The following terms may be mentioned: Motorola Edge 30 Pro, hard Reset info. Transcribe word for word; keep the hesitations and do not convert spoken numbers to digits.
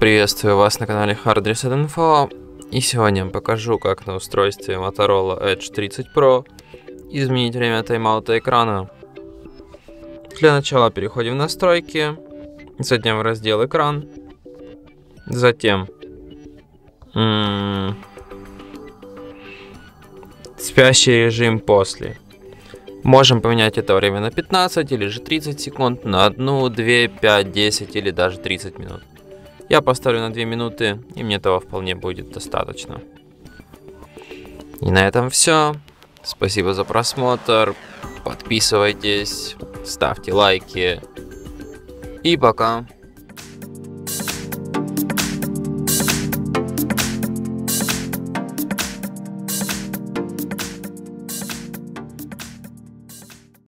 Приветствую вас на канале hard Reset info, и сегодня я покажу, как на устройстве Motorola Edge тридцать Pro изменить время тайм-аута экрана. Для начала переходим в настройки, затем в раздел экран, затем м-м, спящий режим после. Можем поменять это время на пятнадцать или же тридцать секунд, на одну, две, пять, десять или даже тридцать минут. Я поставлю на две минуты, и мне этого вполне будет достаточно. И на этом все. Спасибо за просмотр. Подписывайтесь, ставьте лайки. И пока.